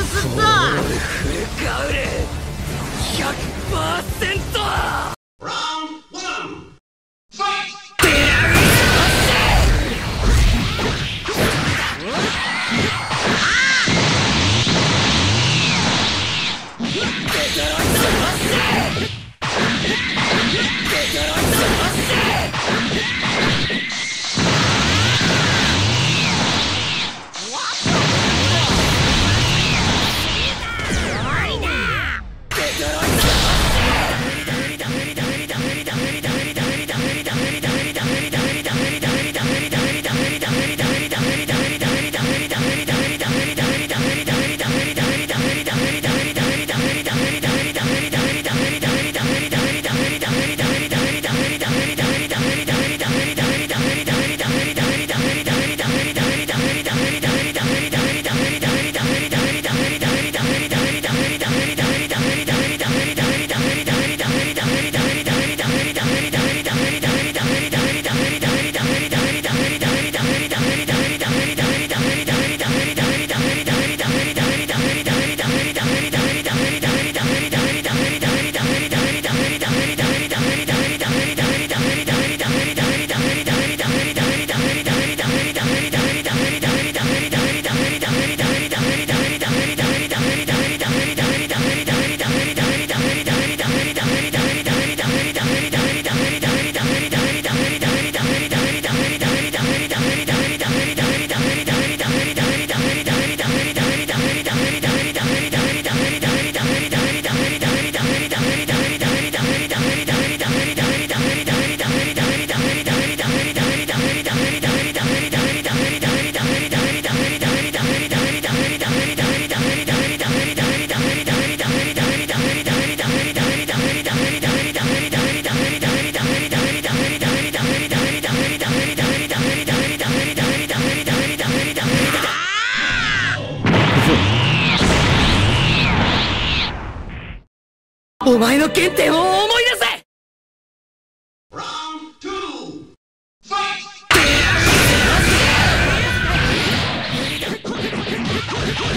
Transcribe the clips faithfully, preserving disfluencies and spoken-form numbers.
クスだ。フルカウル ひゃくパーセント！お前の原点を思い出せ！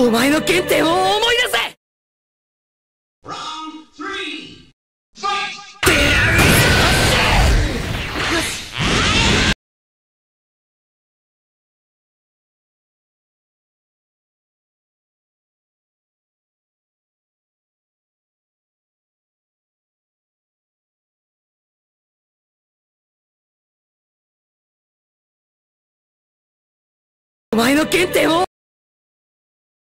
お前の原点を思い出せ！お前の原点を